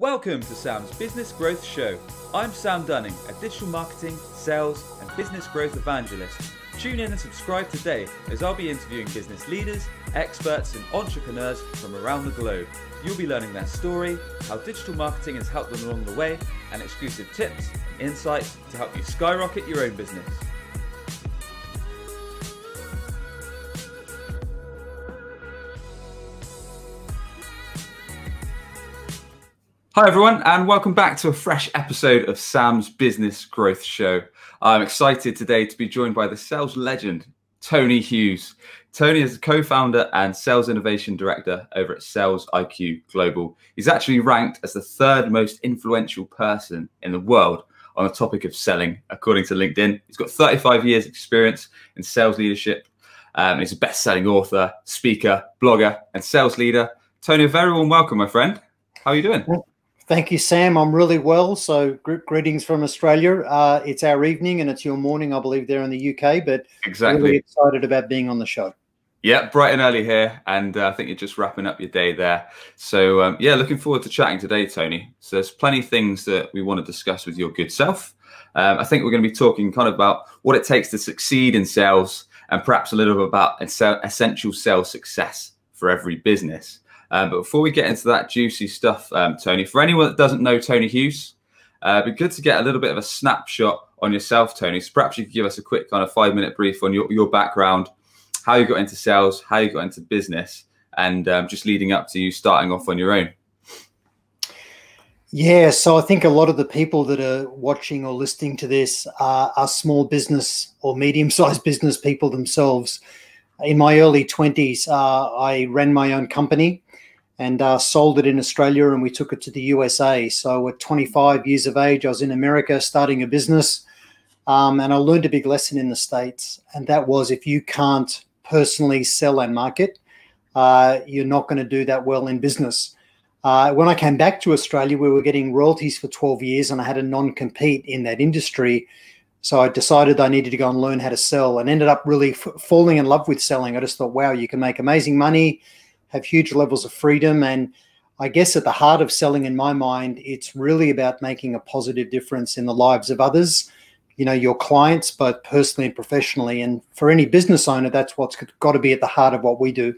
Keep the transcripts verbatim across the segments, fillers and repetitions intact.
Welcome to Sam's Business Growth Show. I'm Sam Dunning, a digital marketing, sales and business growth evangelist. Tune in and subscribe today as I'll be interviewing business leaders, experts and entrepreneurs from around the globe. You'll be learning their story, how digital marketing has helped them along the way, and exclusive tips and insights to help you skyrocket your own business. Hi everyone, and welcome back to a fresh episode of Sam's Business Growth Show. I'm excited today to be joined by the sales legend, Tony Hughes. Tony is the co-founder and sales innovation director over at Sales I Q Global. He's actually ranked as the third most influential person in the world on the topic of selling, according to LinkedIn. He's got thirty-five years experience in sales leadership. Um, he's a best-selling author, speaker, blogger, and sales leader. Tony, a very warm welcome, my friend. How are you doing? Well, thank you, Sam. I'm really well. So group greetings from Australia. Uh, it's our evening and it's your morning, I believe, there in the U K. But exactly. Really excited about being on the show. Yeah, bright and early here. And uh, I think you're just wrapping up your day there. So, um, yeah, looking forward to chatting today, Tony. So there's plenty of things that we want to discuss with your good self. Um, I think we're going to be talking kind of about what it takes to succeed in sales and perhaps a little bit about essential sales success for every business. Um, but before we get into that juicy stuff, um, Tony, for anyone that doesn't know Tony Hughes, uh, it'd be good to get a little bit of a snapshot on yourself, Tony. So perhaps you could give us a quick kind of five-minute brief on your, your background, how you got into sales, how you got into business, and um, just leading up to you starting off on your own. Yeah, so I think a lot of the people that are watching or listening to this are, are small business or medium-sized business people themselves. In my early twenties, uh, I ran my own company and uh, sold it in Australia, and we took it to the U S A. So at twenty-five years of age, I was in America starting a business, um, and I learned a big lesson in the States, and that was if you can't personally sell and market, uh, you're not going to do that well in business. Uh, when I came back to Australia, we were getting royalties for twelve years, and I had a non-compete in that industry. So I decided I needed to go and learn how to sell, and ended up really f falling in love with selling. I just thought, wow, you can make amazing money, have huge levels of freedom. And I guess at the heart of selling, in my mind, it's really about making a positive difference in the lives of others, you know, your clients, both personally and professionally. And for any business owner, that's what's got to be at the heart of what we do.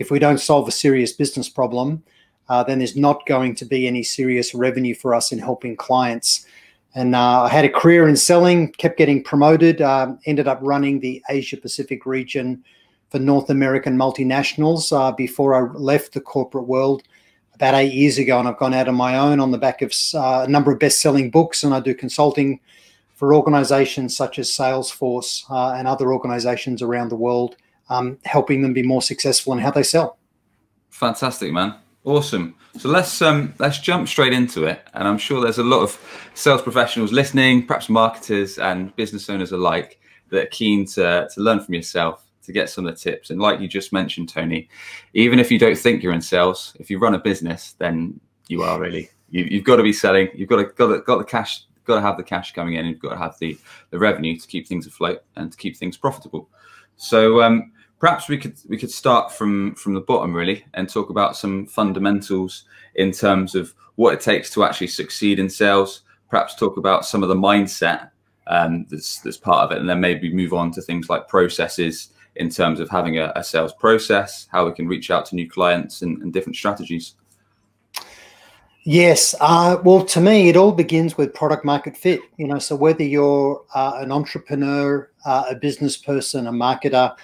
If we don't solve a serious business problem, uh, then there's not going to be any serious revenue for us in helping clients. And uh, I had a career in selling, kept getting promoted, uh, ended up running the Asia Pacific region for North American multinationals uh, before I left the corporate world about eight years ago. And I've gone out on my own on the back of uh, a number of best-selling books, and I do consulting for organizations such as Salesforce uh, and other organizations around the world, um, helping them be more successful in how they sell. Fantastic, man. Awesome. So let's um, let's jump straight into it. And I'm sure there's a lot of sales professionals listening, perhaps marketers and business owners alike, that are keen to, to learn from yourself, to get some of the tips. And like you just mentioned, Tony, even if you don't think you're in sales, if you run a business, then you are really. You, you've got to be selling. You've got to got to, got the cash. Got to have the cash coming in. You've got to have the the revenue to keep things afloat and to keep things profitable. So. Um, Perhaps we could we could start from from the bottom really and talk about some fundamentals in terms of what it takes to actually succeed in sales. Perhaps talk about some of the mindset um, that's that's part of it, and then maybe move on to things like processes in terms of having a, a sales process, how we can reach out to new clients, and, and different strategies. Yes, uh, well, to me, it all begins with product market fit. You know, so whether you're uh, an entrepreneur, uh, a business person, a marketer,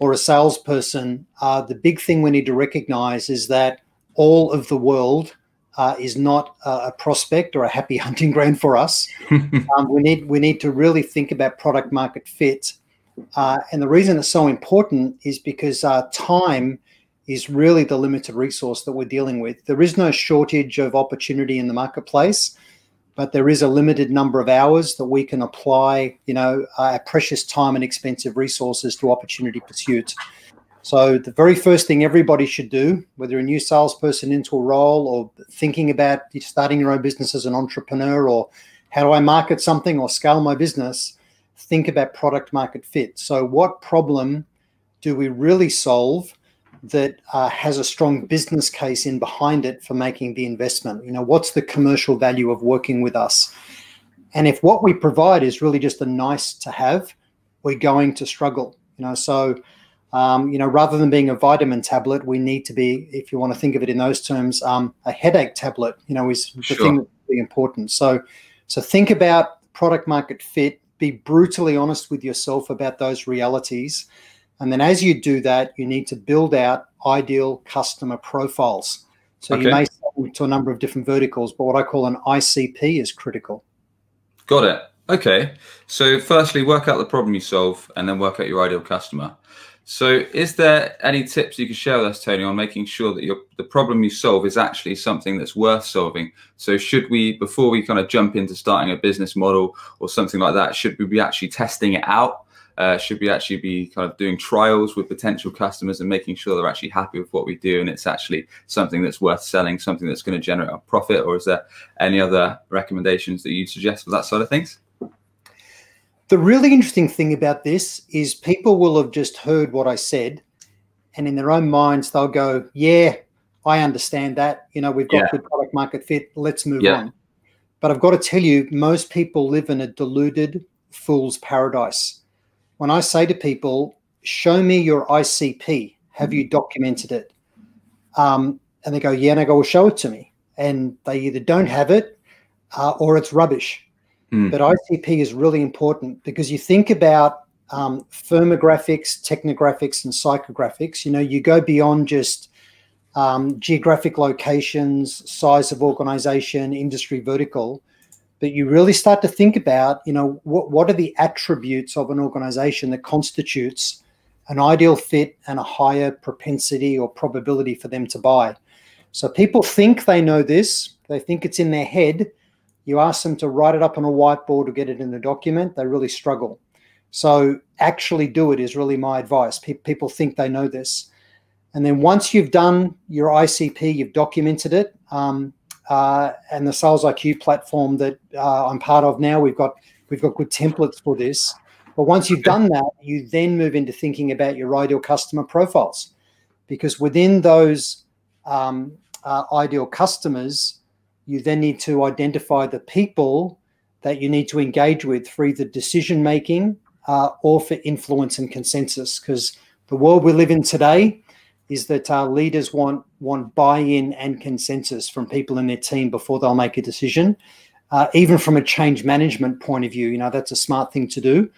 or a salesperson, uh, the big thing we need to recognize is that all of the world uh, is not a, a prospect or a happy hunting ground for us. um, we need we need to really think about product market fit. Uh, and the reason it's so important is because uh, time is really the limited resource that we're dealing with. There is no shortage of opportunity in the marketplace, but there is a limited number of hours that we can apply, you know, our precious time and expensive resources to opportunity pursuit. So the very first thing everybody should do, whether a new salesperson into a role or thinking about starting your own business as an entrepreneur, or how do I market something or scale my business, think about product market fit. So what problem do we really solve that uh, has a strong business case in behind it for making the investment. You know, what's the commercial value of working with us? And if what we provide is really just a nice to have, we're going to struggle. You know, so, um, you know, rather than being a vitamin tablet, we need to be, if you want to think of it in those terms, um, a headache tablet, you know, is the sure. thing that's really important. So, so think about product market fit, be brutally honest with yourself about those realities. And then as you do that, you need to build out ideal customer profiles. So okay. you may sell to a number of different verticals, but what I call an I C P is critical. Got it. Okay. So firstly, work out the problem you solve and then work out your ideal customer. So is there any tips you can share with us, Tony, on making sure that your, the problem you solve is actually something that's worth solving? So should we, before we kind of jump into starting a business model or something like that, should we be actually testing it out? Uh, should we actually be kind of doing trials with potential customers and making sure they're actually happy with what we do and it's actually something that's worth selling, something that's going to generate a profit? Or is there any other recommendations that you'd suggest for that side of things? The really interesting thing about this is people will have just heard what I said and in their own minds, they'll go, yeah, I understand that. You know, we've got yeah. good product market fit. Let's move yeah. on. But I've got to tell you, most people live in a deluded fool's paradise. When I say to people, show me your I C P, have you documented it? Um, and they go, yeah, and I go, well, show it to me. And they either don't have it uh, or it's rubbish. Mm. But I C P is really important because you think about um, firmographics, technographics, and psychographics. You know, you go beyond just um, geographic locations, size of organization, industry vertical. But you really start to think about, you know, what, what are the attributes of an organization that constitutes an ideal fit and a higher propensity or probability for them to buy? So people think they know this. They think it's in their head. You ask them to write it up on a whiteboard or get it in a document. They really struggle. So actually do it is really my advice. Pe- people think they know this. And then once you've done your I C P, you've documented it, um, Uh, and the Sales I Q platform that uh, I'm part of now, we've got we've got good templates for this. But once you've done that, you then move into thinking about your ideal customer profiles, because within those um, uh, ideal customers, you then need to identify the people that you need to engage with for either decision making uh, or for influence and consensus. Because the world we live in today is that our leaders want want buy-in and consensus from people in their team before they'll make a decision. Uh, even from a change management point of view, you know, that's a smart thing to do.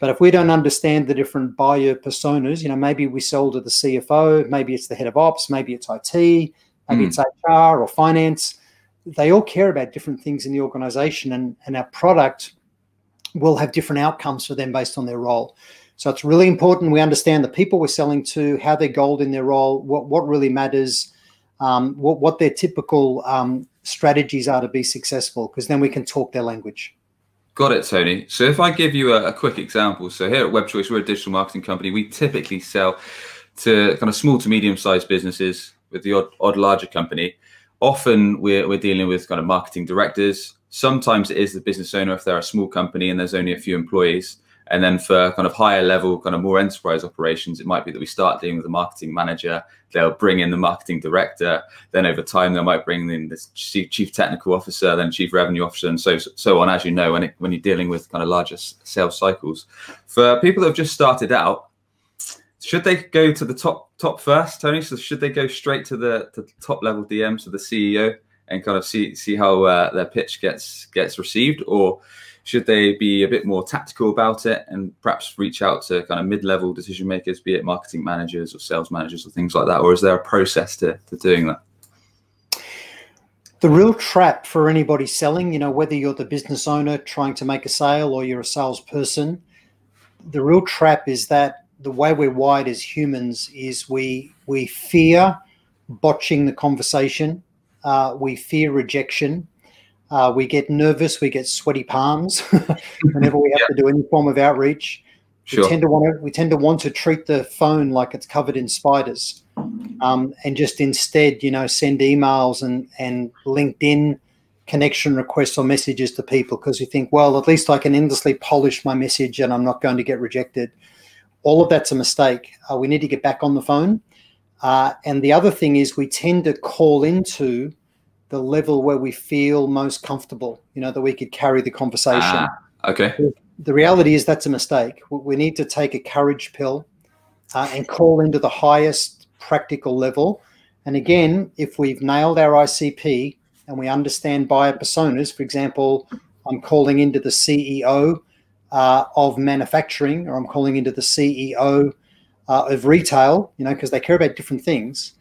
But if we don't understand the different buyer personas, you know, maybe we sell to the C F O, maybe it's the head of ops, maybe it's I T, maybe mm. it's H R or finance. They all care about different things in the organization, and, and our product will have different outcomes for them based on their role. So it's really important we understand the people we're selling to, how they're goaled in their role, what, what really matters, um, what, what their typical um, strategies are to be successful, because then we can talk their language. Got it, Tony. So if I give you a, a quick example, so here at Web Choice, we're a digital marketing company. We typically sell to kind of small to medium-sized businesses with the odd, odd larger company. Often we're, we're dealing with kind of marketing directors. Sometimes it is the business owner if they're a small company and there's only a few employees. And then for kind of higher level, kind of more enterprise operations, it might be that we start dealing with the marketing manager. They'll bring in the marketing director. Then over time, they might bring in the chief technical officer, then chief revenue officer, and so so on, as you know, when, it, when you're dealing with kind of larger sales cycles. For people that have just started out, should they go to the top top first, Tony? So should they go straight to the, to the top level D M, so the C E O, and kind of see see how uh, their pitch gets gets received? Or should they be a bit more tactical about it and perhaps reach out to kind of mid-level decision makers, be it marketing managers or sales managers or things like that? Or is there a process to, to doing that? The real trap for anybody selling, you know, whether you're the business owner trying to make a sale or you're a salesperson, the real trap is that the way we're wired as humans is we, we fear botching the conversation. Uh, we fear rejection. Uh, we get nervous, we get sweaty palms whenever we have yeah. to do any form of outreach. Sure. We tend to want to, we tend to want to treat the phone like it's covered in spiders, um, and just instead, you know, send emails and, and LinkedIn connection requests or messages to people because you think, well, at least I can endlessly polish my message and I'm not going to get rejected. All of that's a mistake. Uh, we need to get back on the phone. Uh, and the other thing is we tend to call into the level where we feel most comfortable, you know, that we could carry the conversation. Ah, okay. The reality is that's a mistake. We need to take a courage pill uh, and call into the highest practical level. And again, if we've nailed our I C P and we understand buyer personas, for example, I'm calling into the C E O uh, of manufacturing, or I'm calling into the C E O uh, of retail, you know, because they care about different things.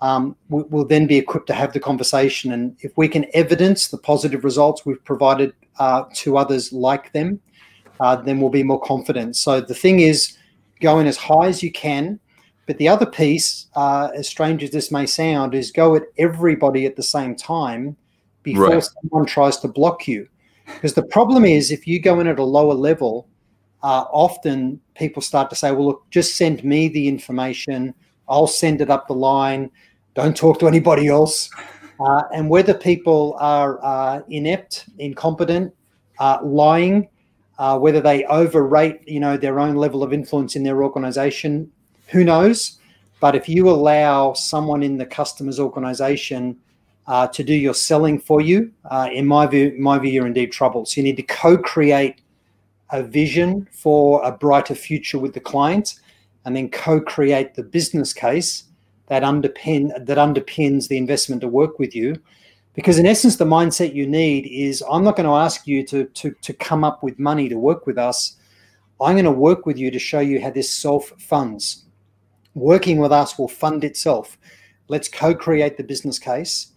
Um, we, we'll then be equipped to have the conversation. And if we can evidence the positive results we've provided uh, to others like them, uh, then we'll be more confident. So the thing is, go in as high as you can. But the other piece, uh, as strange as this may sound, is go at everybody at the same time before right. someone tries to block you. Because the problem is, if you go in at a lower level, uh, often people start to say, well, look, just send me the information. I'll send it up the line. Don't talk to anybody else. Uh, and whether people are uh, inept, incompetent, uh, lying, uh, whether they overrate, you know, their own level of influence in their organization, who knows? But if you allow someone in the customer's organization uh, to do your selling for you, uh, in my view, my view, you're in deep trouble. So you need to co-create a vision for a brighter future with the client, and then co-create the business case that underpin that underpins the investment to work with you. Because in essence, the mindset you need is, I'm not going to ask you to, to, to come up with money to work with us. I'm going to work with you to show you how this self-funds. Working with us will fund itself. Let's co-create the business case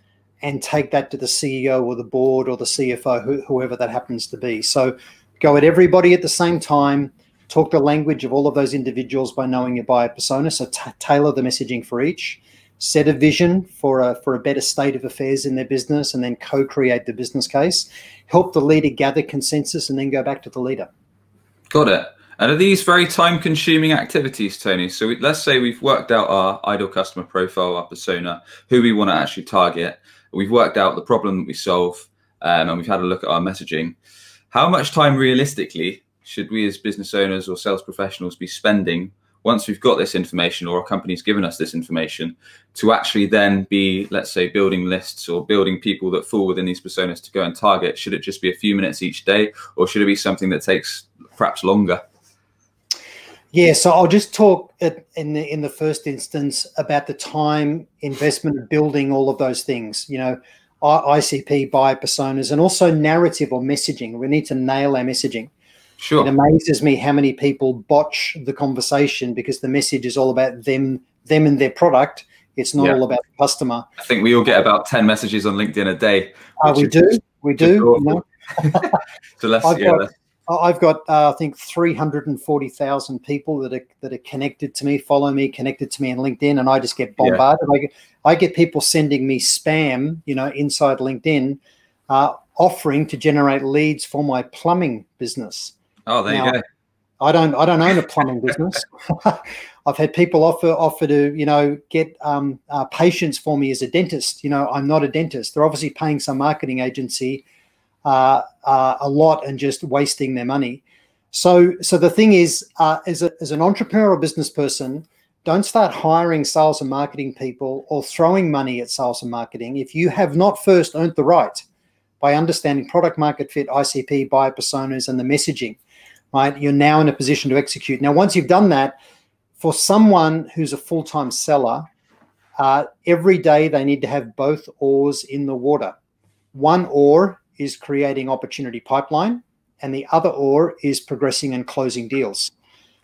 and take that to the C E O or the board or the C F O, who, whoever that happens to be. So go at everybody at the same time. Talk the language of all of those individuals by knowing your buyer persona. So tailor the messaging for each. Set a vision for a, for a better state of affairs in their business, and then co-create the business case. Help the leader gather consensus, and then go back to the leader. Got it. And are these very time-consuming activities, Tony? So we, let's say we've worked out our ideal customer profile, our persona, who we want to actually target. We've worked out the problem that we solve, um, and we've had a look at our messaging. How much time realistically should we as business owners or sales professionals be spending once we've got this information, or our company's given us this information, to actually then be, let's say, building lists or building people that fall within these personas to go and target? Should it just be a few minutes each day, or should it be something that takes perhaps longer? Yeah, so I'll just talk at, in the in the first instance about the time investment of building all of those things, you know, I C P, buyer personas, and also narrative or messaging. We need to nail our messaging. Sure. It amazes me how many people botch the conversation because the message is all about them, them and their product. It's not yeah. all about the customer. I think we all get about ten messages on LinkedIn a day. Uh, we do, just, we do. You know? So let's, I've, yeah, got, let's... I've got, uh, I think, three hundred forty thousand people that are that are connected to me, follow me, connected to me on LinkedIn, and I just get bombarded. Yeah. I get, I get people sending me spam, you know, inside LinkedIn, uh, offering to generate leads for my plumbing business. Oh, there now, you go. I don't. I don't own a plumbing business. I've had people offer offer to, you know, get um, uh, patients for me as a dentist. You know, I'm not a dentist. They're obviously paying some marketing agency uh, uh, a lot and just wasting their money. So, so the thing is, uh, as a, as an entrepreneur or business person, don't start hiring sales and marketing people or throwing money at sales and marketing if you have not first earned the right by understanding product market fit, I C P, buyer personas, and the messaging. Right? You're now in a position to execute. Now, once you've done that, for someone who's a full-time seller, uh, every day they need to have both oars in the water. One oar is creating opportunity pipeline, and the other oar is progressing and closing deals.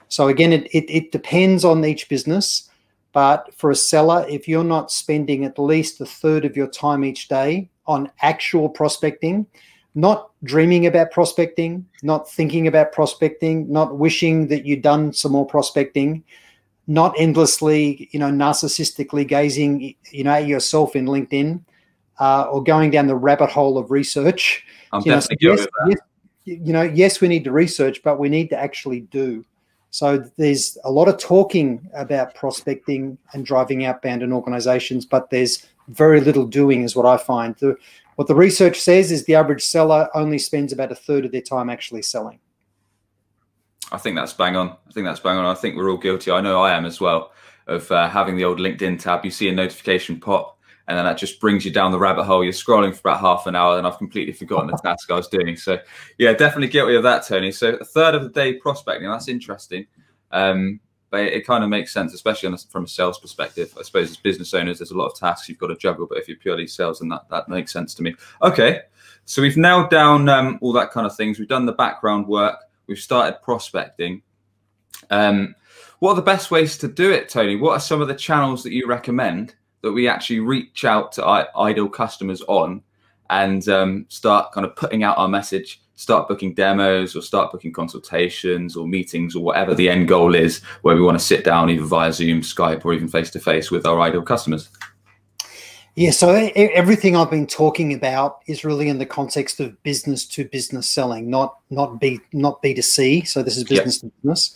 So again, it, it, it depends on each business, but for a seller, if you're not spending at least a third of your time each day on actual prospecting, not dreaming about prospecting, not thinking about prospecting, not wishing that you'd done some more prospecting, not endlessly, you know, narcissistically gazing, you know, at yourself in LinkedIn, uh, or going down the rabbit hole of research. I'm you definitely know, so yes, yes, you know, yes, we need to research, but we need to actually do. So there's a lot of talking about prospecting and driving outbound in organizations, but there's very little doing is what I find. The, What the research says is the average seller only spends about a third of their time actually selling. I think that's bang on. I think that's bang on. I think we're all guilty. I know I am as well. of uh, having the old LinkedIn tab, you see a notification pop, and then that just brings you down the rabbit hole. You're scrolling for about half an hour, and I've completely forgotten the task I was doing. So yeah, definitely guilty of that, Tony. So a third of the day prospecting, that's interesting. Um, but it, it kind of makes sense, especially on a, from a sales perspective. I suppose as business owners, there's a lot of tasks you've got to juggle, but if you're purely sales, then that, that makes sense to me. Okay, so we've nailed down um, all that kind of things. We've done the background work. We've started prospecting. Um, what are the best ways to do it, Tony? What are some of the channels that you recommend that we actually reach out to our ideal customers on and um, start kind of putting out our message, start booking demos or start booking consultations or meetings or whatever the end goal is, where we want to sit down either via Zoom, Skype or even face-to-face with our ideal customers? Yeah, so everything I've been talking about is really in the context of business to business selling, not not B, not B two C. So this is business to business.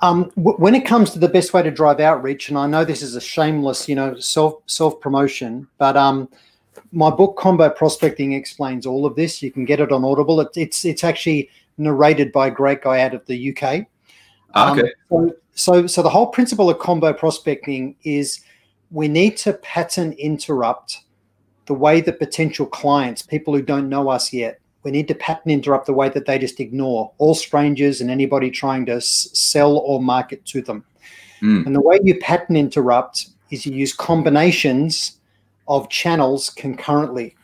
Um, when it comes to the best way to drive outreach, and I know this is a shameless, you know, self self promotion, but um, my book Combo Prospecting explains all of this. You can get it on Audible. It, it's it's actually narrated by a great guy out of the U K. Um, okay. So, so so the whole principle of combo prospecting is we need to pattern interrupt the way that potential clients, people who don't know us yet, we need to pattern interrupt the way that they just ignore all strangers and anybody trying to s sell or market to them. Mm. And the way you pattern interrupt is you use combinations of channels concurrently.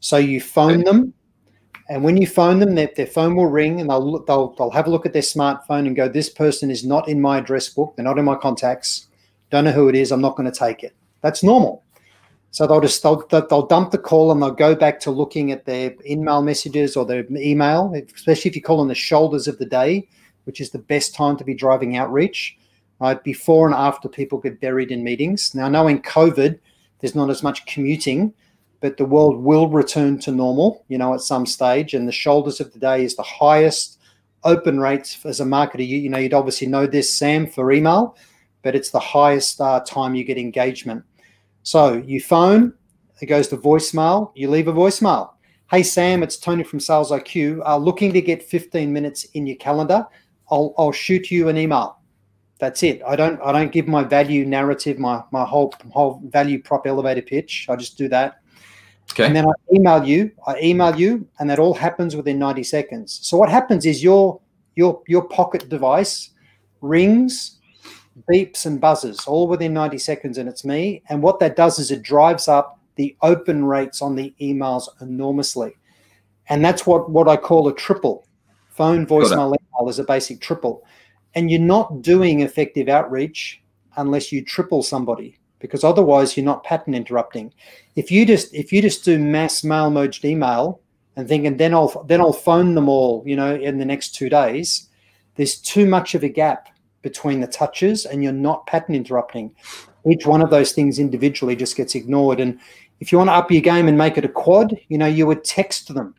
So you phone them, and when you phone them, their, their phone will ring, and they'll, they'll, they'll have a look at their smartphone and go, this person is not in my address book. They're not in my contacts. Don't know who it is. I'm not going to take it. That's normal. So they'll just they'll, they'll dump the call and they'll go back to looking at their in-mail messages or their email, especially if you call on the shoulders of the day, which is the best time to be driving outreach, right? Before and after people get buried in meetings. Now, knowing COVID, there's not as much commuting, but the world will return to normal, you know, at some stage. And the shoulders of the day is the highest open rates as a marketer. You, you know, you'd obviously know this, Sam, for email, but it's the highest uh, time you get engagement. So you phone, it goes to voicemail, you leave a voicemail. Hey, Sam, it's Tony from Sales I Q. Uh, looking to get fifteen minutes in your calendar. I'll, I'll shoot you an email. That's it. I don't I don't give my value narrative, my, my whole, whole value prop elevator pitch. I just do that. Okay. And then I email you, I email you, and that all happens within ninety seconds. So what happens is your, your, your pocket device rings, beeps and buzzes all within ninety seconds, and it's me. And what that does is it drives up the open rates on the emails enormously. And that's what, what I call a triple. Phone, voicemail, email is a basic triple. And you're not doing effective outreach unless you triple somebody, because otherwise you're not pattern interrupting. If you just if you just do mass mail merged email and thinking then I'll then I'll phone them all, you know, in the next two days, there's too much of a gap between the touches, and you're not pattern interrupting. Each one of those things individually just gets ignored. And if you want to up your game and make it a quad, you know, you would text them.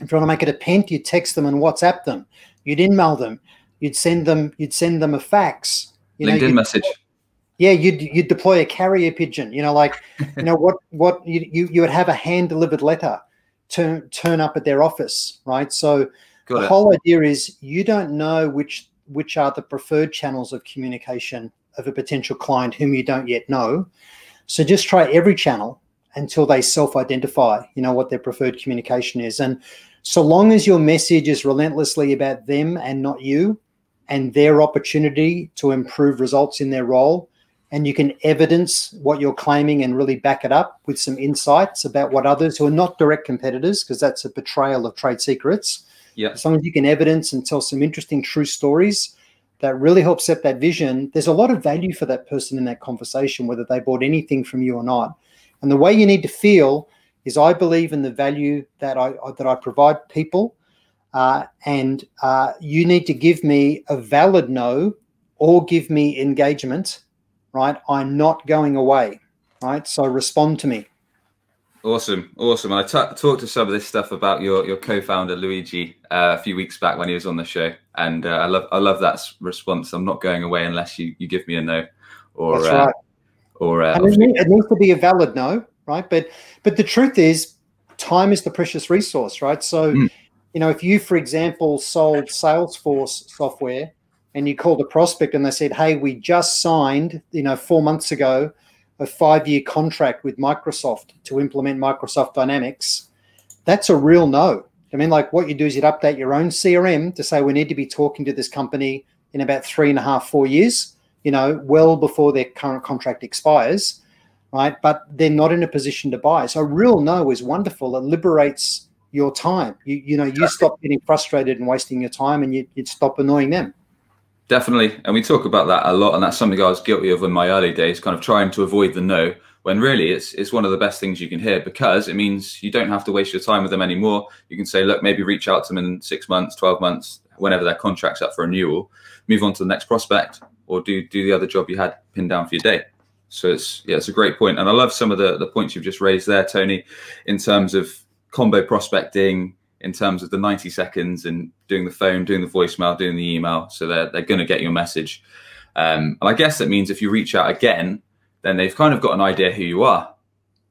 If you want to make it a pent, you text them and WhatsApp them. You'd email them. You'd send them. You'd send them a fax. You LinkedIn know, message. Yeah, you'd you'd deploy a carrier pigeon. You know, like you know what what you you, you would have a hand delivered letter turn turn up at their office, right? So Got the it. whole idea is you don't know which. which are the preferred channels of communication of a potential client whom you don't yet know. So just try every channel until they self-identify, you know, what their preferred communication is. And so long as your message is relentlessly about them and not you and their opportunity to improve results in their role, and you can evidence what you're claiming and really back it up with some insights about what others who are not direct competitors, because that's a betrayal of trade secrets. Yeah. As long as you can evidence and tell some interesting true stories that really help set that vision, there's a lot of value for that person in that conversation, whether they bought anything from you or not. And the way you need to feel is I believe in the value that I that I provide people, uh, and uh, you need to give me a valid no or give me engagement, right? I'm not going away, right? So respond to me. Awesome. Awesome. I talked to some of this stuff about your, your co-founder, Luigi, uh, a few weeks back when he was on the show. And uh, I love I love that response. I'm not going away unless you, you give me a no. Or, That's right. Uh, or, uh, and it, needs, it needs to be a valid no, right? But but the truth is time is the precious resource, right? So, mm. you know, if you, for example, sold Salesforce software and you called a prospect and they said, hey, we just signed, you know, four months ago, a five-year contract with Microsoft to implement Microsoft Dynamics, that's a real no. I mean, like what you do is you'd update your own C R M to say we need to be talking to this company in about three and a half, four years, you know, well before their current contract expires, right? But they're not in a position to buy. So a real no is wonderful. It liberates your time. You, you know, you stop getting frustrated and wasting your time, and you, you'd stop annoying them. Definitely. And we talk about that a lot. And that's something I was guilty of in my early days, kind of trying to avoid the no, when really it's, it's one of the best things you can hear, because it means you don't have to waste your time with them anymore. You can say, look, maybe reach out to them in six months, twelve months, whenever their contract's up for renewal, move on to the next prospect, or do, do the other job you had pinned down for your day. So it's, yeah, it's a great point. And I love some of the, the points you've just raised there, Tony, in terms of combo prospecting, in terms of the ninety seconds and doing the phone, doing the voicemail, doing the email. So they're, they're going to get your message. Um, and I guess that means if you reach out again, then they've kind of got an idea who you are,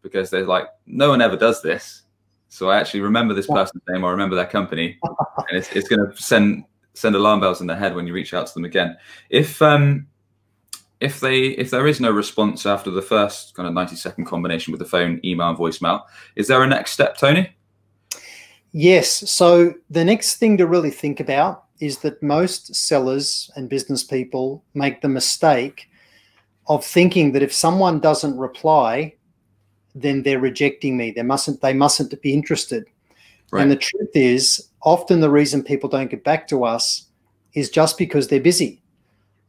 because they're like, no one ever does this. So I actually remember this person's name, I remember their company, and it's, it's going to send send alarm bells in their head when you reach out to them again. If um, if they if there is no response after the first kind of ninety second combination with the phone, email, and voicemail, is there a next step, Tony? Yes. So the next thing to really think about is that most sellers and business people make the mistake of thinking that if someone doesn't reply, then they're rejecting me. They mustn't, they mustn't be interested. Right. And the truth is, often the reason people don't get back to us is just because they're busy.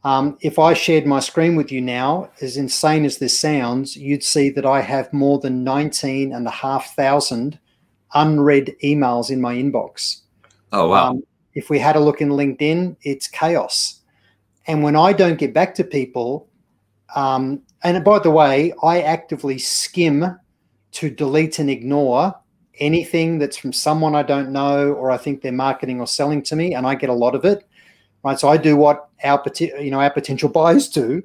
Um, if I shared my screen with you now, as insane as this sounds, you'd see that I have more than nineteen and a half thousand unread emails in my inbox. Oh, wow. Um, if we had a look in LinkedIn, it's chaos. And when I don't get back to people, um, and by the way, I actively skim to delete and ignore anything that's from someone I don't know, or I think they're marketing or selling to me, and I get a lot of it, right? So I do what our, you know, our potential buyers do,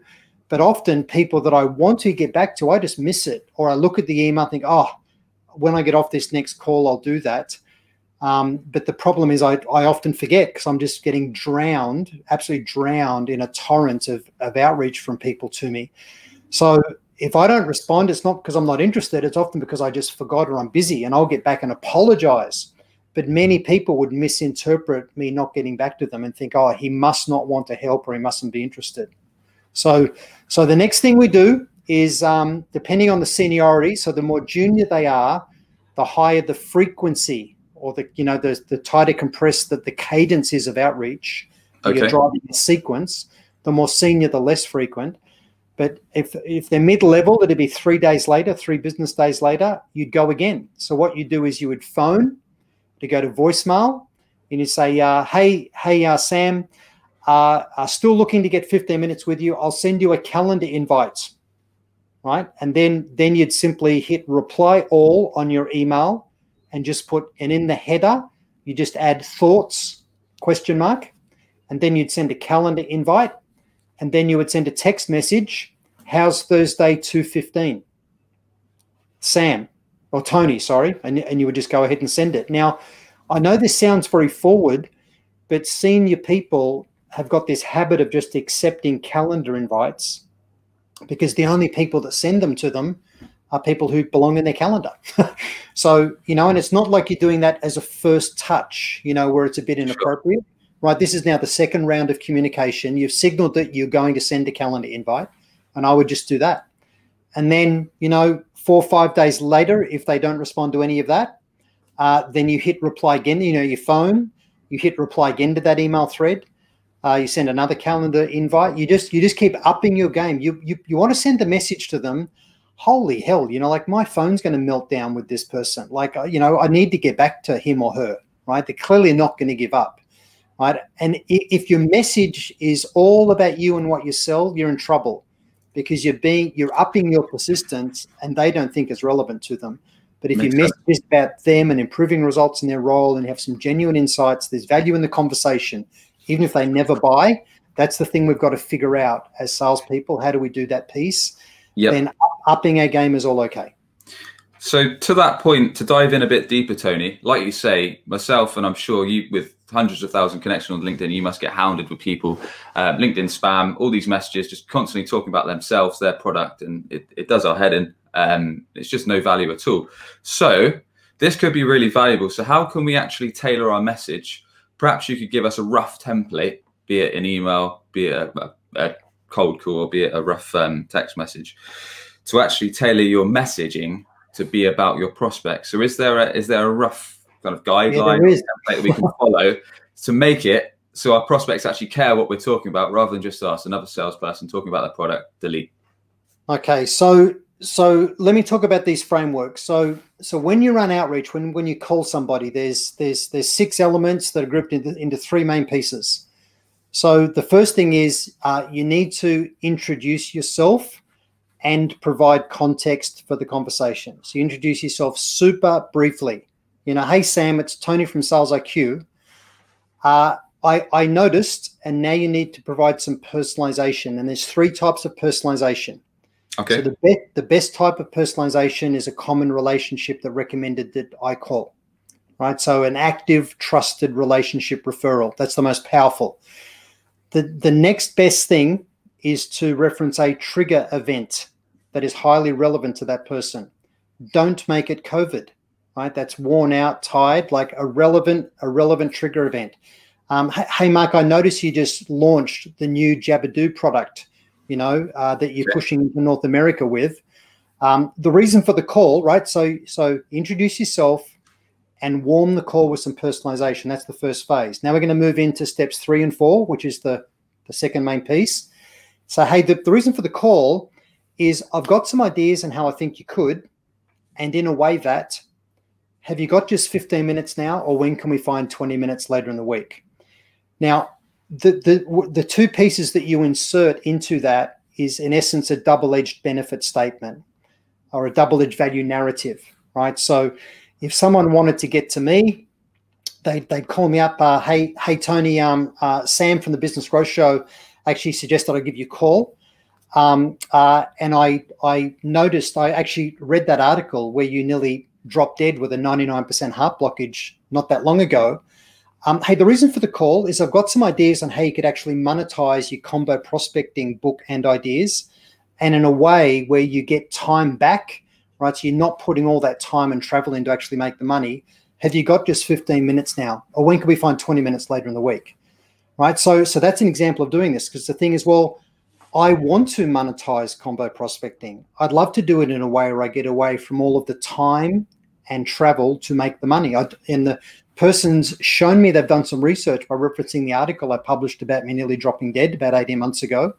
but often people that I want to get back to, I just miss it. Or I look at the email and think, oh, when I get off this next call, I'll do that. Um, but the problem is I, I often forget, because I'm just getting drowned, absolutely drowned in a torrent of, of outreach from people to me. So if I don't respond, it's not because I'm not interested. It's often because I just forgot, or I'm busy, and I'll get back and apologize. But many people would misinterpret me not getting back to them and think, oh, he must not want to help, or he mustn't be interested. So, so the next thing we do is um, depending on the seniority. So the more junior they are, the higher the frequency, or the, you know, the, the tighter compressed that the cadence is of outreach. Okay. You're driving the sequence. The more senior, the less frequent. But if, if they're mid-level, it'd be three days later, three business days later, you'd go again. So what you do is you would phone to go to voicemail, and you say, uh, hey, hey, uh, Sam, uh, I'm still looking to get fifteen minutes with you. I'll send you a calendar invite, right? And then, then you'd simply hit reply all on your email and just put, and in the header, you just add thoughts, question mark, and then you'd send a calendar invite. And then you would send a text message, how's Thursday two fifteen? Sam, or Tony, sorry, and, and you would just go ahead and send it. Now, I know this sounds very forward, but senior people have got this habit of just accepting calendar invites, because the only people that send them to them are people who belong in their calendar. So, you know, and it's not like you're doing that as a first touch, you know, where it's a bit inappropriate. Sure. Right, this is now the second round of communication. You've signaled that you're going to send a calendar invite, and I would just do that. And then, you know, four or five days later, if they don't respond to any of that, uh, then you hit reply again, you know, your phone, you hit reply again to that email thread, uh, you send another calendar invite, you just you just keep upping your game. You, you, you want to send the message to them, holy hell, you know, like my phone's going to melt down with this person. Like, you know, I need to get back to him or her, right? They're clearly not going to give up. Right? And if your message is all about you and what you sell, you're in trouble, because you're being you're upping your persistence, and they don't think it's relevant to them. But if your message is about them and improving results in their role, and you have some genuine insights, there's value in the conversation, even if they never buy. That's the thing we've got to figure out as salespeople. How do we do that piece? Yep. Then upping our game is all okay. So to that point, to dive in a bit deeper, Tony, like you say, myself, and I'm sure you, with hundreds of thousands of connections on LinkedIn, you must get hounded with people, uh, LinkedIn spam, all these messages, just constantly talking about themselves, their product, and it, it does our head in. Um, it's just no value at all. So this could be really valuable. So how can we actually tailor our message? Perhaps you could give us a rough template, be it an email, be it a, a cold call, or be it a rough um, text message, to actually tailor your messaging to be about your prospects. So is there a, is there a rough kind of guideline yeah, that we can follow to make it so our prospects actually care what we're talking about, rather than just us, another salesperson talking about their product, delete? Okay, so so let me talk about these frameworks. So so when you run outreach, when when you call somebody, there's there's there's six elements that are grouped into, into three main pieces. So the first thing is uh, you need to introduce yourself and provide context for the conversation. So you introduce yourself super briefly. You know, hey, Sam, it's Tony from Sales I Q. Uh, I, I noticed, and now you need to provide some personalization. And there's three types of personalization. Okay. So the, be the best type of personalization is a common relationship that recommended that I call, right? So an active, trusted relationship referral. That's the most powerful. The, the next best thing is to reference a trigger event that is highly relevant to that person. Don't make it COVID, right? That's worn out, tired, like a relevant, a relevant trigger event. Um, hey, Mark, I noticed you just launched the new Jabadoo product, you know, uh, that you're yeah. pushing into North America with. Um, the reason for the call, right? So, so introduce yourself and warm the call with some personalization. That's the first phase. Now we're going to move into steps three and four, which is the, the second main piece. So, hey, the, the reason for the call is I've got some ideas on how I think you could, and in a way that, have you got just fifteen minutes now, or when can we find twenty minutes later in the week? Now, the, the, the two pieces that you insert into that is, in essence, a double-edged benefit statement or a double-edged value narrative, right? So if someone wanted to get to me, they'd, they'd call me up, uh, hey, hey, Tony, um, uh, Sam from the Business Growth Show actually suggested I give you a call. Um, uh, and I, I noticed, I actually read that article where you nearly dropped dead with a ninety-nine percent heart blockage not that long ago. Um, hey, the reason for the call is I've got some ideas on how you could actually monetize your combo prospecting book and ideas, and in a way where you get time back, right? So you're not putting all that time and travel in to actually make the money. Have you got just fifteen minutes now? Or when can we find twenty minutes later in the week? Right, so so that's an example of doing this, because the thing is, well, I want to monetize combo prospecting. I'd love to do it in a way where I get away from all of the time and travel to make the money. I, and the person's shown me they've done some research by referencing the article I published about me nearly dropping dead about eighteen months ago.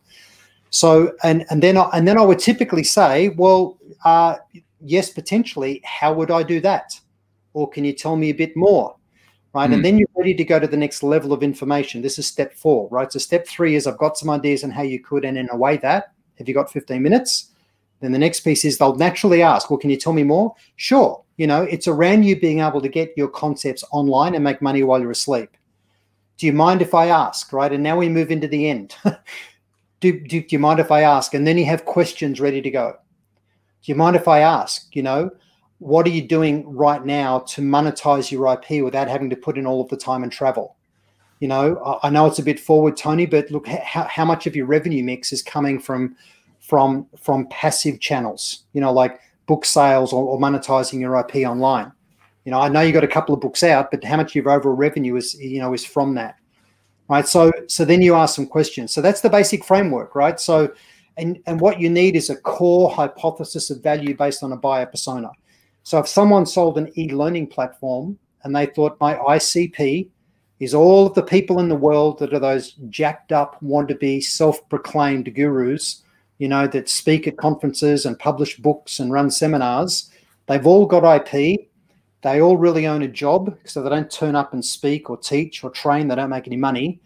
So and and then I, and then I would typically say, well, uh, yes, potentially. How would I do that? Or can you tell me a bit more? Right. Mm. And then you're ready to go to the next level of information. This is step four, right? So step three is I've got some ideas on how you could, and in a way that, have you got fifteen minutes? Then the next piece is they'll naturally ask, well, can you tell me more? Sure. You know, it's around you being able to get your concepts online and make money while you're asleep. Do you mind if I ask? Right. And now we move into the end. do, do, do you mind if I ask? And then you have questions ready to go. Do you mind if I ask, you know, what are you doing right now to monetize your I P without having to put in all of the time and travel? You know, I know it's a bit forward, Tony, but look, how, how much of your revenue mix is coming from, from, from passive channels, you know, like book sales or, or monetizing your I P online? You know, I know you got a couple of books out, but how much of your overall revenue is, you know, is from that, right? So, so then you ask some questions. So that's the basic framework, right? So, and, and what you need is a core hypothesis of value based on a buyer persona. So if someone sold an e-learning platform and they thought my I C P is all of the people in the world that are those jacked up, want-to-be self-proclaimed gurus, you know, that speak at conferences and publish books and run seminars, they've all got I P. They all really own a job, so they don't turn up and speak or teach or train. They don't make any money.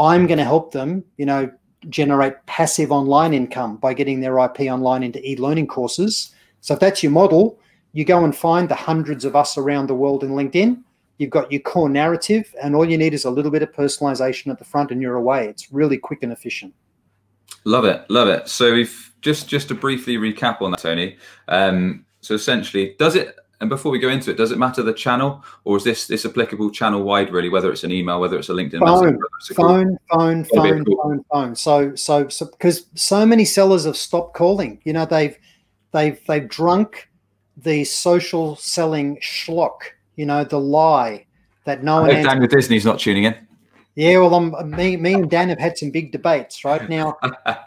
I'm going to help them, you know, generate passive online income by getting their I P online into e-learning courses. So if that's your model, you go and find the hundreds of us around the world in LinkedIn. You've got your core narrative, and all you need is a little bit of personalization at the front, and you're away. It's really quick and efficient. Love it, love it. So if just just to briefly recap on that, Tony, um, So essentially, does it, and before we go into it, does it matter the channel, or is this this applicable channel wide really, whether it's an email, whether it's a LinkedIn phone, message, it's a phone, phone, phone, phone, phone. So, so, so, because so many sellers have stopped calling, you know, they've, they've, they've drunk the social selling schlock, you know, the lie that no one. Daniel Disney's not tuning in. Yeah, well, I'm, me, me and Dan have had some big debates right now.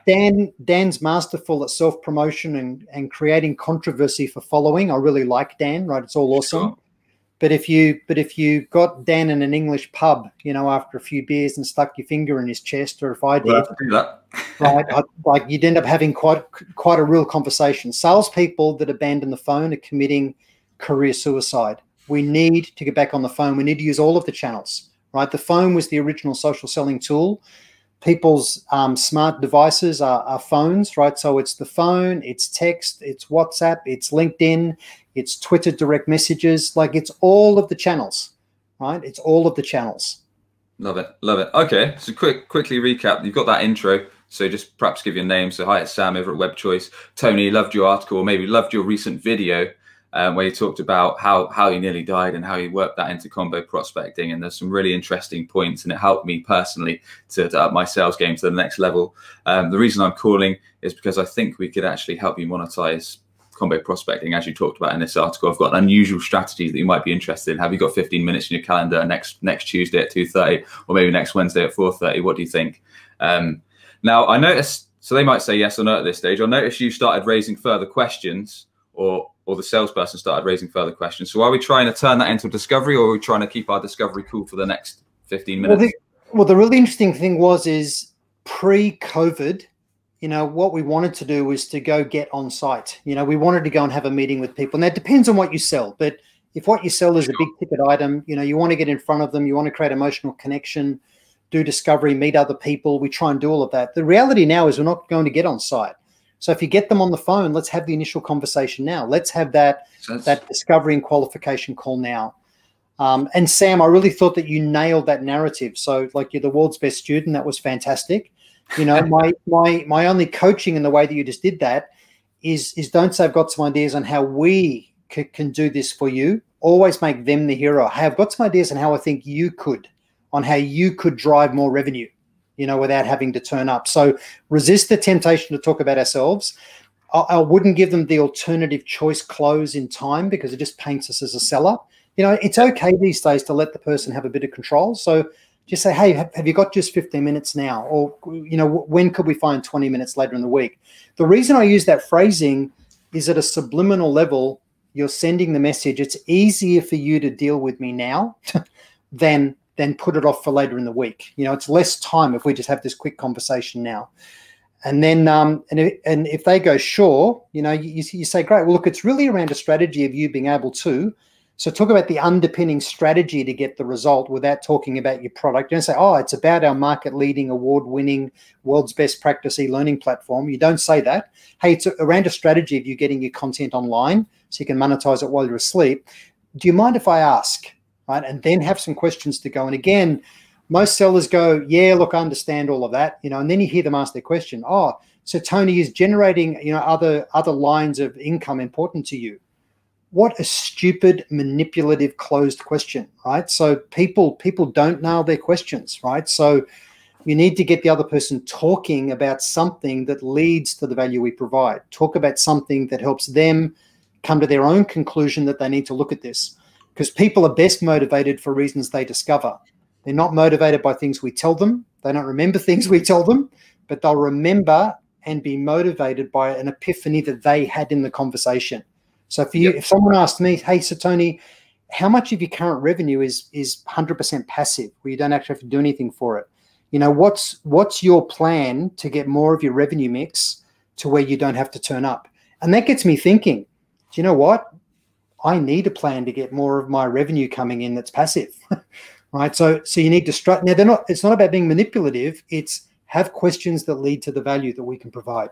Dan, Dan's masterful at self-promotion and, and creating controversy for following. I really like Dan, right? It's all awesome. Sure. But if you but if you got Dan in an English pub, you know, after a few beers and stuck your finger in his chest, or if I did, well, right, I, like you'd end up having quite quite a real conversation. Salespeople that abandon the phone are committing career suicide. We need to get back on the phone. We need to use all of the channels. Right, the phone was the original social selling tool. People's um, smart devices are, are phones, right? So it's the phone, it's text, it's WhatsApp, it's LinkedIn, it's Twitter direct messages. Like it's all of the channels, right? It's all of the channels. Love it, love it. Okay, so quick, quickly recap. You've got that intro, so just perhaps give your name. So hi, it's Sam over at Web Choice. Tony, loved your article, or maybe loved your recent video. Um, where you talked about how, how you nearly died and how you worked that into combo prospecting. And there's some really interesting points, and it helped me personally to, to up my sales game to the next level. Um, the reason I'm calling is because I think we could actually help you monetize combo prospecting, as you talked about in this article. I've got an unusual strategy that you might be interested in. Have you got fifteen minutes in your calendar next next Tuesday at two thirty, or maybe next Wednesday at four thirty? What do you think? Um, now, I noticed, so they might say yes or no at this stage. I noticed you started raising further questions, or or the salesperson started raising further questions. So are we trying to turn that into discovery, or are we trying to keep our discovery cool for the next fifteen minutes? Well, the, well, the really interesting thing was is pre-COVID, you know, what we wanted to do was to go get on site. You know, we wanted to go and have a meeting with people. And that depends on what you sell. But if what you sell is sure. a big ticket item, you know, you want to get in front of them, you want to create emotional connection, do discovery, meet other people. We try and do all of that. The reality now is we're not going to get on site. So if you get them on the phone, let's have the initial conversation now. Let's have that, that discovery and qualification call now. Um, and Sam, I really thought that you nailed that narrative. So like you're the world's best student. That was fantastic. You know, my, my, my only coaching in the way that you just did that is, is don't say I've got some ideas on how we c can do this for you. Always make them the hero. Hey, I've got some ideas on how I think you could, on how you could drive more revenue, you know, without having to turn up. So resist the temptation to talk about ourselves. I, I wouldn't give them the alternative choice close in time, because it just paints us as a seller. You know, it's okay these days to let the person have a bit of control. So just say, hey, have, have you got just fifteen minutes now? Or, you know, when could we find twenty minutes later in the week? The reason I use that phrasing is at a subliminal level, you're sending the message, it's easier for you to deal with me now than then put it off for later in the week. You know, it's less time if we just have this quick conversation now. And then, um, and, if, and if they go, sure, you know, you, you say, great, well, look, it's really around a strategy of you being able to. So talk about the underpinning strategy to get the result without talking about your product. Don't say, oh, it's about our market leading, award winning, world's best practice e-learning platform. You don't say that. Hey, it's around a strategy of you getting your content online so you can monetize it while you're asleep. Do you mind if I ask? Right? And then have some questions to go. And again, most sellers go, yeah, look, I understand all of that, you know, and then you hear them ask their question. Oh, so Tony, is generating, you know, other, other lines of income important to you? What a stupid, manipulative, closed question, right? So people, people don't nail their questions, right? So you need to get the other person talking about something that leads to the value we provide. Talk about something that helps them come to their own conclusion that they need to look at this. Because people are best motivated for reasons they discover. They're not motivated by things we tell them. They don't remember things we tell them, but they'll remember and be motivated by an epiphany that they had in the conversation. So if you, yep. if someone asked me, hey, so Tony, how much of your current revenue is is one hundred percent passive, where you don't actually have to do anything for it? You know, what's what's your plan to get more of your revenue mix to where you don't have to turn up? And that gets me thinking, do you know what? I need a plan to get more of my revenue coming in that's passive, right? So, so you need to strut. Now, they're not. It's not about being manipulative. It's have questions that lead to the value that we can provide.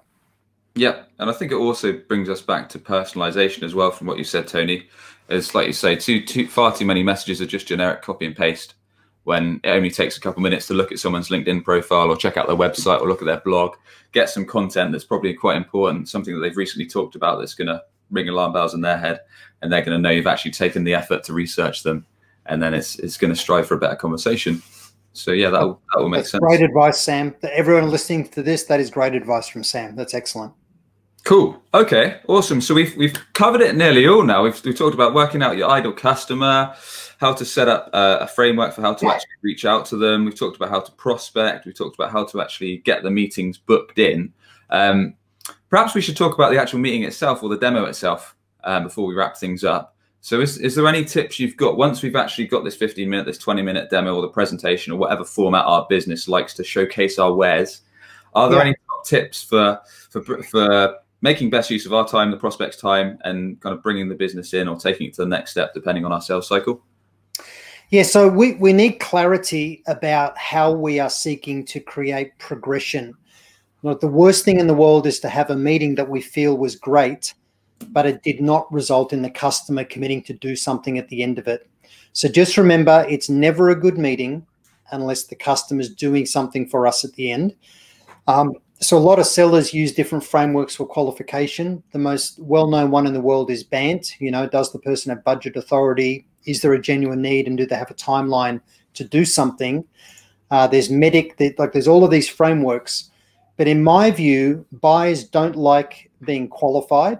Yeah, and I think it also brings us back to personalization as well. From what you said, Tony, it's like you say, too, too far too many messages are just generic copy and paste. When it only takes a couple minutes to look at someone's LinkedIn profile or check out their website or look at their blog, get some content that's probably quite important, something that they've recently talked about that's going to ring alarm bells in their head, and they're going to know you've actually taken the effort to research them, and then it's it's going to strive for a better conversation. So yeah, that will, that will make that's sense. Great advice, Sam. Everyone listening to this, that is great advice from Sam. That's excellent. Cool. Okay. Awesome. So we've we've covered it nearly all now. We've we've talked about working out your ideal customer, how to set up a, a framework for how to actually reach out to them. We've talked about how to prospect. We've talked about how to actually get the meetings booked in. Um, perhaps we should talk about the actual meeting itself or the demo itself um, before we wrap things up. So is, is there any tips you've got once we've actually got this fifteen minute, this twenty minute demo or the presentation or whatever format our business likes to showcase our wares? Are there yeah. any tips for, for, for making best use of our time, the prospect's time, and kind of bringing the business in or taking it to the next step depending on our sales cycle? Yeah, so we, we need clarity about how we are seeking to create progression. Look, the worst thing in the world is to have a meeting that we feel was great, but it did not result in the customer committing to do something at the end of it. So just remember, it's never a good meeting unless the customer's doing something for us at the end. Um, so a lot of sellers use different frameworks for qualification. The most well-known one in the world is BANT. You know, does the person have budget authority? Is there a genuine need? And do they have a timeline to do something? Uh, there's MEDDIC, there, like there's all of these frameworks. But in my view, buyers don't like being qualified.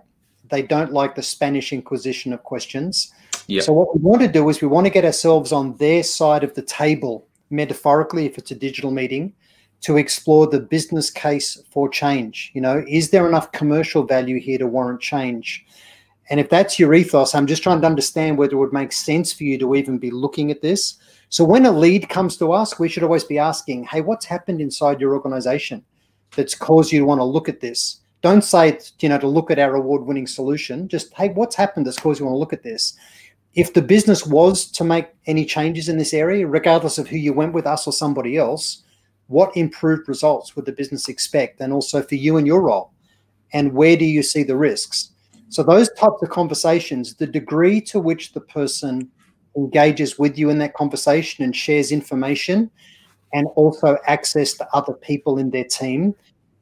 They don't like the Spanish Inquisition of questions. Yep. So what we want to do is we want to get ourselves on their side of the table, metaphorically, if it's a digital meeting, to explore the business case for change. You know, is there enough commercial value here to warrant change? And if that's your ethos, I'm just trying to understand whether it would make sense for you to even be looking at this. So when a lead comes to us, we should always be asking, hey, what's happened inside your organization that's caused you to want to look at this? Don't say, you know, to look at our award-winning solution. Just, hey, what's happened that's caused you want to look at this? If the business was to make any changes in this area, regardless of who you went with, us or somebody else, what improved results would the business expect? And also for you and your role, and where do you see the risks? So those types of conversations, the degree to which the person engages with you in that conversation and shares information and also access to other people in their team,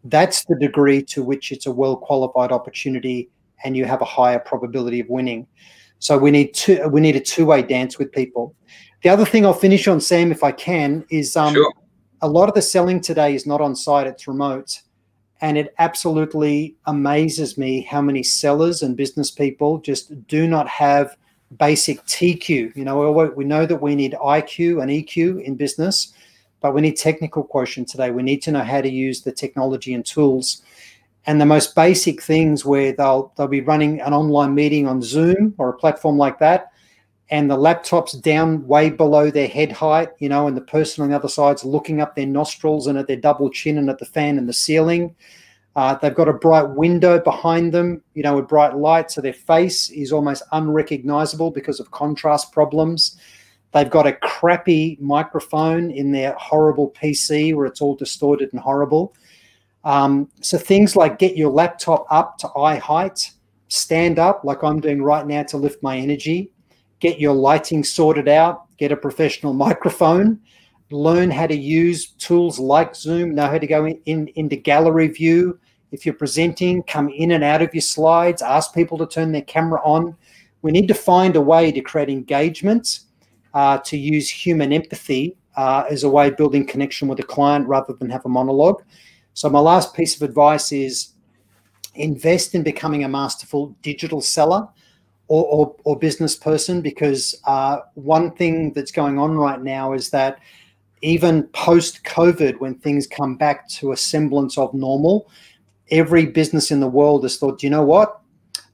that's the degree to which it's a well-qualified opportunity and you have a higher probability of winning. So we need to, we need a two-way dance with people. The other thing I'll finish on, Sam, if I can, is um, sure. a lot of the selling today is not on site, it's remote. And it absolutely amazes me how many sellers and business people just do not have basic T Q. You know, we know that we need I Q and E Q in business, but we need technical quotient today. We need to know how to use the technology and tools. And the most basic things where they'll, they'll be running an online meeting on Zoom or a platform like that, and the laptop's down way below their head height, you know, and the person on the other side's looking up their nostrils and at their double chin and at the fan and the ceiling. Uh, they've got a bright window behind them, you know, with bright light, so their face is almost unrecognizable because of contrast problems. They've got a crappy microphone in their horrible P C where it's all distorted and horrible. Um, so things like get your laptop up to eye height, stand up like I'm doing right now to lift my energy, get your lighting sorted out, get a professional microphone, learn how to use tools like Zoom, know how to go in, in, into gallery view. If you're presenting, come in and out of your slides, ask people to turn their camera on. We need to find a way to create engagement, uh, to use human empathy uh, as a way of building connection with a client rather than have a monologue. So my last piece of advice is invest in becoming a masterful digital seller Or, or, or business person, because uh, one thing that's going on right now is that even post-COVID, when things come back to a semblance of normal, every business in the world has thought, you know what,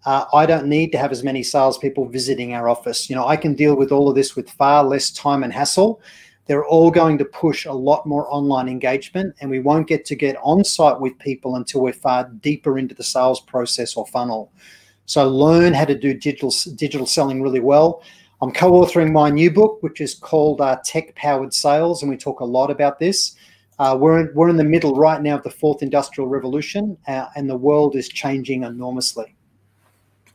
uh, I don't need to have as many salespeople visiting our office. You know, I can deal with all of this with far less time and hassle. They're all going to push a lot more online engagement, and we won't get to get on site with people until we're far deeper into the sales process or funnel. So learn how to do digital digital selling really well. I'm co-authoring my new book, which is called uh, Tech-Powered Sales, and we talk a lot about this. Uh, we're, in, we're in the middle right now of the fourth industrial revolution, uh, and the world is changing enormously.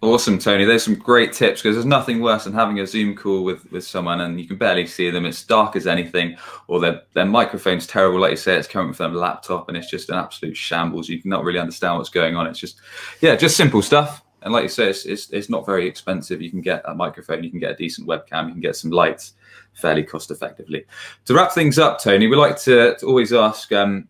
Awesome, Tony. There's some great tips, because there's nothing worse than having a Zoom call with, with someone and you can barely see them. It's dark as anything, or their, their microphone's terrible. Like you say, it's coming from their laptop, and it's just an absolute shambles. You can not really understand what's going on. It's just, yeah, just simple stuff. And like you say, it's, it's, it's not very expensive. You can get a microphone, you can get a decent webcam, you can get some lights fairly cost effectively. To wrap things up, Tony, we like to, to always ask, um,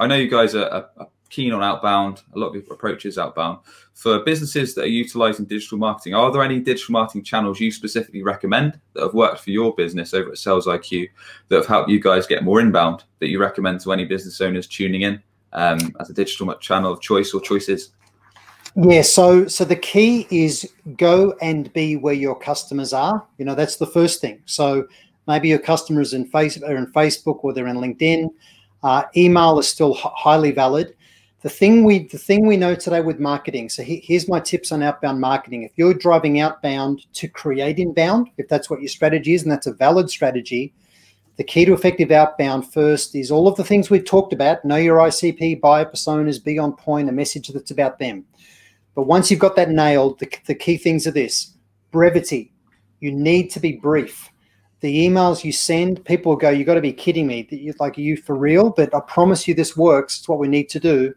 I know you guys are, are, are keen on outbound, a lot of your approaches outbound. For businesses that are utilizing digital marketing, are there any digital marketing channels you specifically recommend that have worked for your business over at Sales I Q that have helped you guys get more inbound that you recommend to any business owners tuning in um, as a digital channel of choice or choices? Yeah, so so the key is go and be where your customers are. You know, that's the first thing. So maybe your customers in face, are in Facebook or they're in LinkedIn. Uh, email is still highly valid. The thing we the thing we know today with marketing, so he, here's my tips on outbound marketing. If you're driving outbound to create inbound, if that's what your strategy is, and that's a valid strategy, the key to effective outbound first is all of the things we've talked about. Know your I C P, buyer personas, be on point, a message that's about them. But once you've got that nailed, the, the key things are this: brevity. You need to be brief. The emails you send, people go, "You got to be kidding me! That you like, are you for real?" But I promise you, this works. It's what we need to do.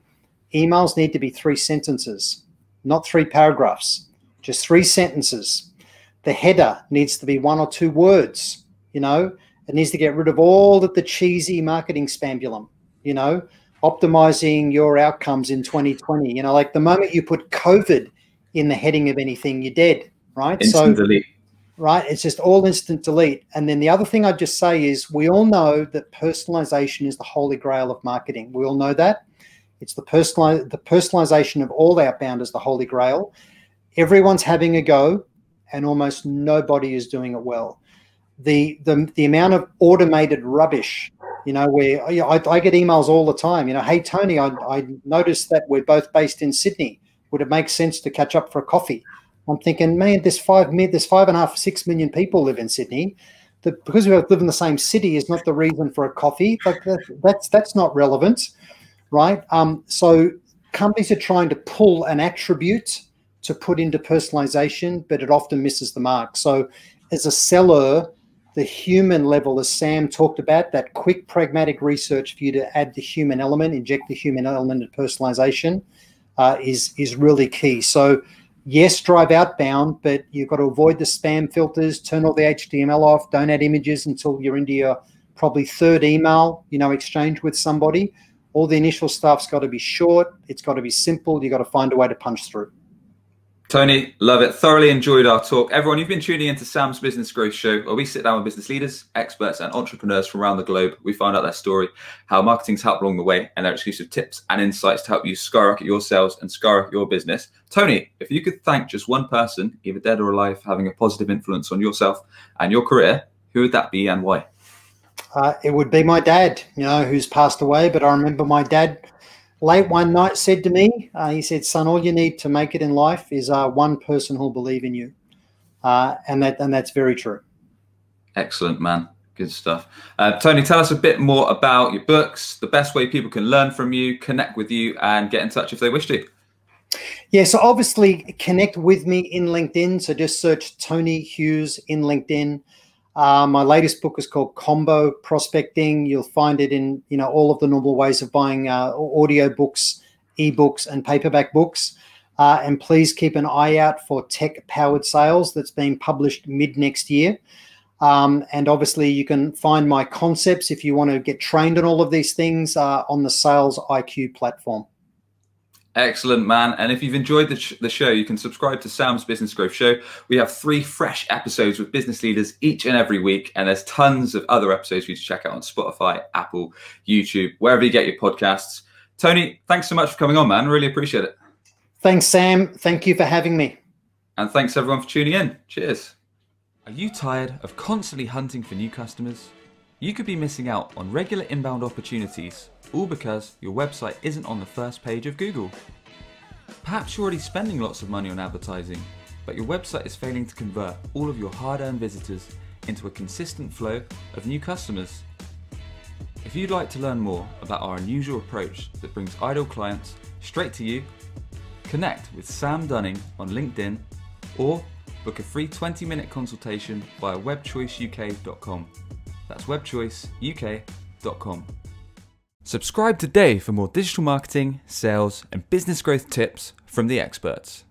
Emails need to be three sentences, not three paragraphs. Just three sentences. The header needs to be one or two words. You know, it needs to get rid of all of the cheesy marketing spambulum. You know. Optimizing your outcomes in twenty twenty. You know, like the moment you put COVID in the heading of anything, you're dead, right? Instant so, delete. Right, it's just all instant delete. And then the other thing I'd just say is we all know that personalization is the holy grail of marketing. We all know that. It's the, personal, the personalization of all outbound is the holy grail. Everyone's having a go and almost nobody is doing it well. The, the, the amount of automated rubbish, you know, where you know, I, I get emails all the time, you know, "Hey, Tony, I, I noticed that we're both based in Sydney. Would it make sense to catch up for a coffee?" I'm thinking, man, there's five, there's five and a half, six million people live in Sydney. The, because we both live in the same city is not the reason for a coffee. Like that, that's, that's not relevant, right? Um, so companies are trying to pull an attribute to put into personalization, but it often misses the mark. So as a seller, the human level, as Sam talked about, that quick pragmatic research for you to add the human element, inject the human element of personalization uh, is, is really key. So yes, drive outbound, but you've got to avoid the spam filters, turn all the H T M L off, don't add images until you're into your probably third email, you know, exchange with somebody. All the initial stuff's got to be short. It's got to be simple. You've got to find a way to punch through. Tony, love it. Thoroughly enjoyed our talk. Everyone, you've been tuning into Sam's Business Growth Show, where we sit down with business leaders, experts, and entrepreneurs from around the globe. We find out their story, how marketing's helped along the way, and their exclusive tips and insights to help you skyrocket your sales and skyrocket your business. Tony, if you could thank just one person, either dead or alive, having a positive influence on yourself and your career, who would that be and why? Uh, it would be my dad, you know, who's passed away, but I remember my dad late one night said to me, uh, he said, "Son, all you need to make it in life is uh, one person who'll believe in you." Uh, and that and that's very true. Excellent, man. Good stuff. Uh, Tony, tell us a bit more about your books, the best way people can learn from you, connect with you, and get in touch if they wish to. Yeah, so obviously connect with me in LinkedIn. So just search Tony Hughes in LinkedIn. Uh, my latest book is called Combo Prospecting. You'll find it in, you know, all of the normal ways of buying uh, audio books, ebooks, and paperback books. Uh, and please keep an eye out for Tech-Powered Sales, that's being published mid next year. Um, and obviously, you can find my concepts if you want to get trained on all of these things uh, on the Sales I Q platform. Excellent, man. And if you've enjoyed the, sh the show, you can subscribe to Sam's Business Growth Show. We have three fresh episodes with business leaders each and every week. And there's tons of other episodes for you to check out on Spotify, Apple, YouTube, wherever you get your podcasts. Tony, thanks so much for coming on, man. Really appreciate it. Thanks, Sam. Thank you for having me. And thanks, everyone, for tuning in. Cheers. Are you tired of constantly hunting for new customers? You could be missing out on regular inbound opportunities, all because your website isn't on the first page of Google. Perhaps you're already spending lots of money on advertising, but your website is failing to convert all of your hard-earned visitors into a consistent flow of new customers. If you'd like to learn more about our unusual approach that brings ideal clients straight to you, connect with Sam Dunning on LinkedIn or book a free twenty-minute consultation via web choice U K dot com. That's web choice U K dot com. Subscribe today for more digital marketing, sales, and business growth tips from the experts.